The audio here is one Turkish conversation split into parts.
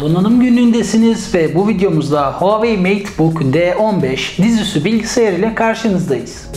Donanım günlüğündesiniz ve bu videomuzda Huawei MateBook D15 dizüstü bilgisayar ile karşınızdayız.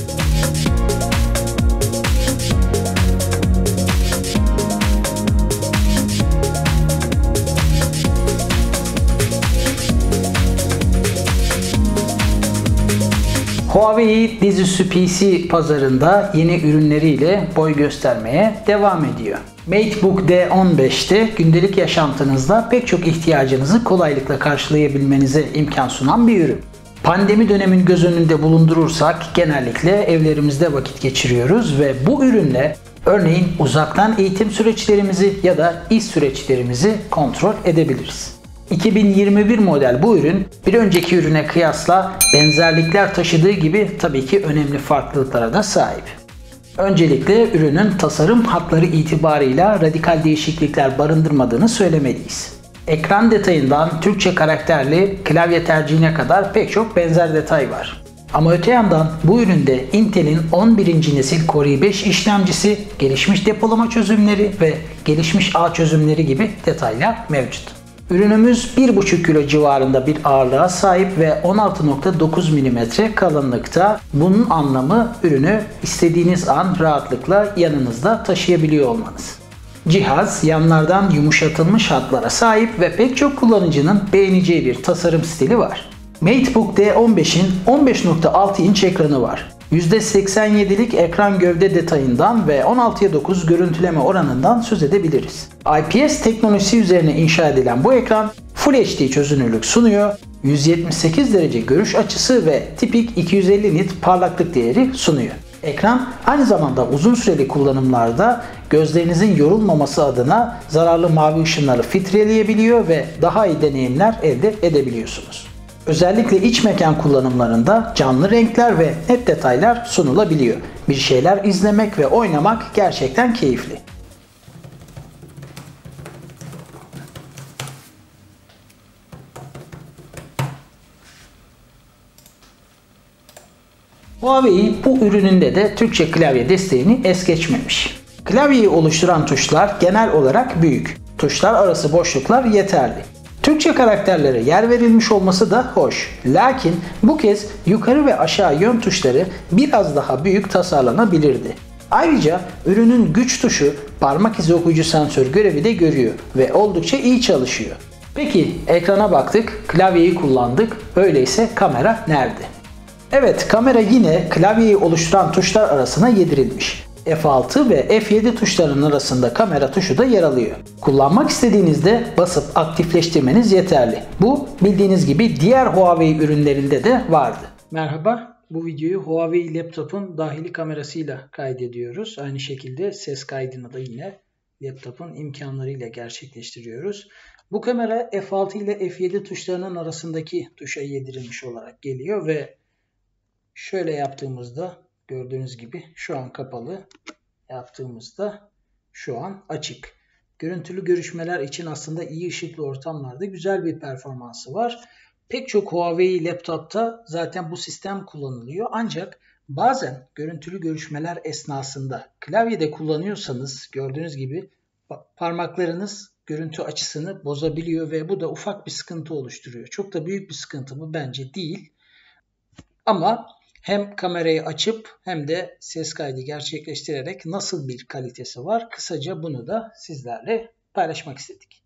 Huawei dizüstü PC pazarında yeni ürünleriyle boy göstermeye devam ediyor. MateBook D15'te gündelik yaşantınızda pek çok ihtiyacınızı kolaylıkla karşılayabilmenize imkan sunan bir ürün. Pandemi dönemin göz önünde bulundurursak genellikle evlerimizde vakit geçiriyoruz ve bu ürünle örneğin uzaktan eğitim süreçlerimizi ya da iş süreçlerimizi kontrol edebiliriz. 2021 model bu ürün bir önceki ürüne kıyasla benzerlikler taşıdığı gibi tabii ki önemli farklılıklara da sahip. Öncelikle ürünün tasarım hatları itibarıyla radikal değişiklikler barındırmadığını söylemeliyiz. Ekran detayından Türkçe karakterli klavye tercihine kadar pek çok benzer detay var. Ama öte yandan bu üründe Intel'in 11. nesil Core i5 işlemcisi, gelişmiş depolama çözümleri ve gelişmiş ağ çözümleri gibi detaylar mevcut. Ürünümüz 1,5 kilo civarında bir ağırlığa sahip ve 16.9 mm kalınlıkta. Bunun anlamı ürünü istediğiniz an rahatlıkla yanınızda taşıyabiliyor olmanız. Cihaz yanlardan yumuşatılmış hatlara sahip ve pek çok kullanıcının beğeneceği bir tasarım stili var. MateBook D15'in 15.6 inç ekranı var. %87'lik ekran gövde detayından ve 16'ya 9 görüntüleme oranından söz edebiliriz. IPS teknolojisi üzerine inşa edilen bu ekran Full HD çözünürlük sunuyor, 178 derece görüş açısı ve tipik 250 nit parlaklık değeri sunuyor. Ekran aynı zamanda uzun süreli kullanımlarda gözlerinizin yorulmaması adına zararlı mavi ışınları filtreleyebiliyor ve daha iyi deneyimler elde edebiliyorsunuz. Özellikle iç mekan kullanımlarında canlı renkler ve net detaylar sunulabiliyor. Bir şeyler izlemek ve oynamak gerçekten keyifli. Huawei bu ürününde de Türkçe klavye desteğini es geçmemiş. Klavyeyi oluşturan tuşlar genel olarak büyük. Tuşlar arası boşluklar yeterli. Türkçe karakterlere yer verilmiş olması da hoş. Lakin bu kez yukarı ve aşağı yön tuşları biraz daha büyük tasarlanabilirdi. Ayrıca ürünün güç tuşu parmak izi okuyucu sensör görevi de görüyor ve oldukça iyi çalışıyor. Peki ekrana baktık, klavyeyi kullandık. Öyleyse kamera nerede? Evet, kamera yine klavyeyi oluşturan tuşlar arasına yedirilmiş. F6 ve F7 tuşlarının arasında kamera tuşu da yer alıyor. Kullanmak istediğinizde basıp aktifleştirmeniz yeterli. Bu bildiğiniz gibi diğer Huawei ürünlerinde de vardı. Merhaba, bu videoyu Huawei laptopun dahili kamerasıyla kaydediyoruz. Aynı şekilde ses kaydını da yine laptopun imkanlarıyla gerçekleştiriyoruz. Bu kamera F6 ile F7 tuşlarının arasındaki tuşa yedirilmiş olarak geliyor ve şöyle yaptığımızda gördüğünüz gibi şu an kapalı, yaptığımızda şu an açık. Görüntülü görüşmeler için aslında iyi ışıklı ortamlarda güzel bir performansı var. Pek çok Huawei laptopta zaten bu sistem kullanılıyor. Ancak bazen görüntülü görüşmeler esnasında klavyede kullanıyorsanız gördüğünüz gibi parmaklarınız görüntü açısını bozabiliyor ve bu da ufak bir sıkıntı oluşturuyor. Çok da büyük bir sıkıntı mı? Bence değil. Ama hem kamerayı açıp hem de ses kaydı gerçekleştirerek nasıl bir kalitesi var? Kısaca bunu da sizlerle paylaşmak istedik.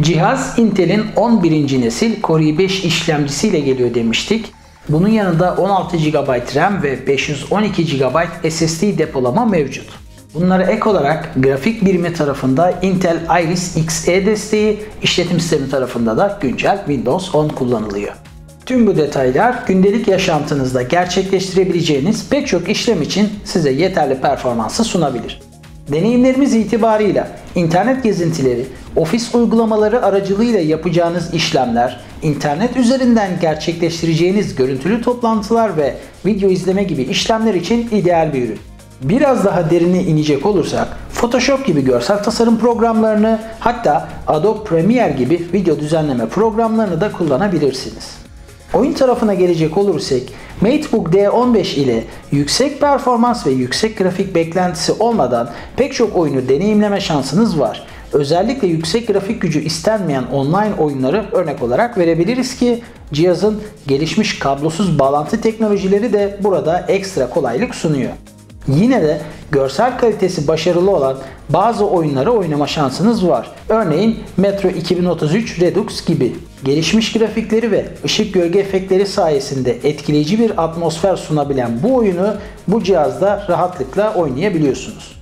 Cihaz Intel'in 11. nesil Core i5 işlemcisiyle geliyor demiştik. Bunun yanında 16 GB RAM ve 512 GB SSD depolama mevcut. Bunlara ek olarak grafik birimi tarafında Intel Iris Xe desteği, işletim sistemi tarafında da güncel Windows 10 kullanılıyor. Tüm bu detaylar gündelik yaşantınızda gerçekleştirebileceğiniz pek çok işlem için size yeterli performansı sunabilir. Deneyimlerimiz itibarıyla internet gezintileri, ofis uygulamaları aracılığıyla yapacağınız işlemler, internet üzerinden gerçekleştireceğiniz görüntülü toplantılar ve video izleme gibi işlemler için ideal bir ürün. Biraz daha derine inecek olursak, Photoshop gibi görsel tasarım programlarını, hatta Adobe Premiere gibi video düzenleme programlarını da kullanabilirsiniz. Oyun tarafına gelecek olursak, MateBook D15 ile yüksek performans ve yüksek grafik beklentisi olmadan pek çok oyunu deneyimleme şansınız var. özellikle yüksek grafik gücü istenmeyen online oyunları örnek olarak verebiliriz ki cihazın gelişmiş kablosuz bağlantı teknolojileri de burada ekstra kolaylık sunuyor. Yine de görsel kalitesi başarılı olan bazı oyunları oynama şansınız var. Örneğin Metro 2033 Redux gibi. Gelişmiş grafikleri ve ışık gölge efektleri sayesinde etkileyici bir atmosfer sunabilen bu oyunu bu cihazda rahatlıkla oynayabiliyorsunuz.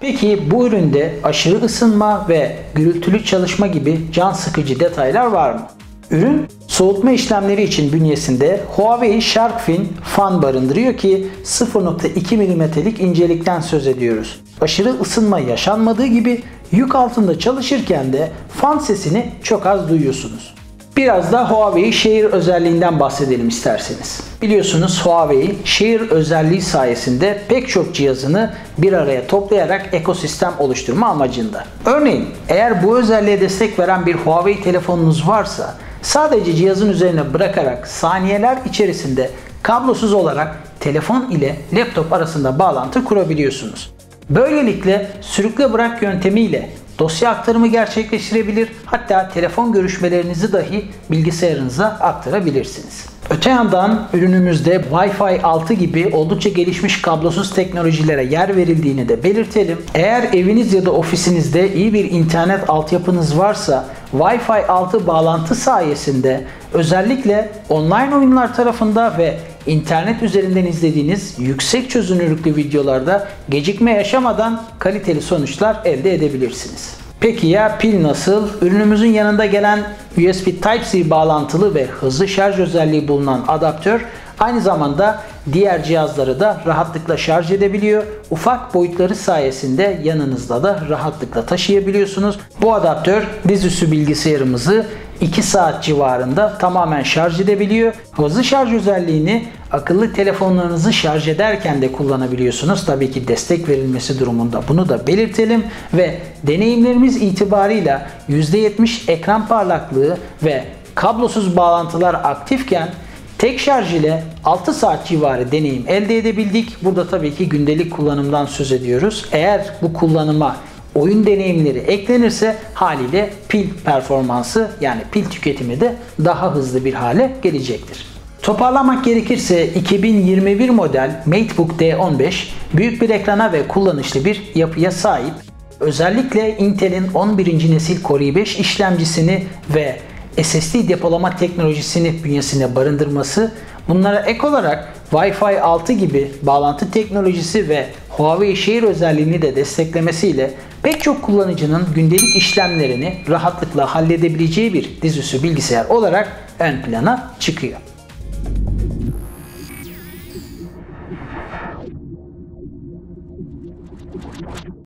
Peki bu üründe aşırı ısınma ve gürültülü çalışma gibi can sıkıcı detaylar var mı? Ürün soğutma işlemleri için bünyesinde Huawei Shark Fin fan barındırıyor ki 0.2 mm'lik incelikten söz ediyoruz. Aşırı ısınma yaşanmadığı gibi yük altında çalışırken de fan sesini çok az duyuyorsunuz. Biraz da Huawei Share özelliğinden bahsedelim isterseniz. Biliyorsunuz Huawei Share özelliği sayesinde pek çok cihazını bir araya toplayarak ekosistem oluşturma amacında. Örneğin eğer bu özelliğe destek veren bir Huawei telefonunuz varsa sadece cihazın üzerine bırakarak saniyeler içerisinde kablosuz olarak telefon ile laptop arasında bağlantı kurabiliyorsunuz. Böylelikle sürükle bırak yöntemiyle dosya aktarımı gerçekleştirebilir, hatta telefon görüşmelerinizi dahi bilgisayarınıza aktarabilirsiniz. Öte yandan ürünümüzde Wi-Fi 6 gibi oldukça gelişmiş kablosuz teknolojilere yer verildiğini de belirtelim. Eğer eviniz ya da ofisinizde iyi bir internet altyapınız varsa Wi-Fi 6 bağlantı sayesinde özellikle online oyunlar tarafında ve internet üzerinden izlediğiniz yüksek çözünürlüklü videolarda gecikme yaşamadan kaliteli sonuçlar elde edebilirsiniz. Peki ya pil nasıl? Ürünümüzün yanında gelen USB Type-C bağlantılı ve hızlı şarj özelliği bulunan adaptör aynı zamanda diğer cihazları da rahatlıkla şarj edebiliyor. Ufak boyutları sayesinde yanınızda da rahatlıkla taşıyabiliyorsunuz. Bu adaptör dizüstü bilgisayarımızı 2 saat civarında tamamen şarj edebiliyor. Hızlı şarj özelliğini akıllı telefonlarınızı şarj ederken de kullanabiliyorsunuz. Tabii ki destek verilmesi durumunda bunu da belirtelim. Ve deneyimlerimiz itibarıyla %70 ekran parlaklığı ve kablosuz bağlantılar aktifken tek şarj ile 6 saat civarı deneyim elde edebildik. Burada tabii ki gündelik kullanımdan söz ediyoruz. Eğer bu kullanıma oyun deneyimleri eklenirse haliyle pil performansı yani pil tüketimi de daha hızlı bir hale gelecektir. Toparlamak gerekirse 2021 model MateBook D15 büyük bir ekrana ve kullanışlı bir yapıya sahip. Özellikle Intel'in 11. nesil Core i5 işlemcisini ve SSD depolama teknolojisini bünyesinde barındırması, bunlara ek olarak Wi-Fi 6 gibi bağlantı teknolojisi ve Huawei Share özelliğini de desteklemesiyle pek çok kullanıcının gündelik işlemlerini rahatlıkla halledebileceği bir dizüstü bilgisayar olarak ön plana çıkıyor.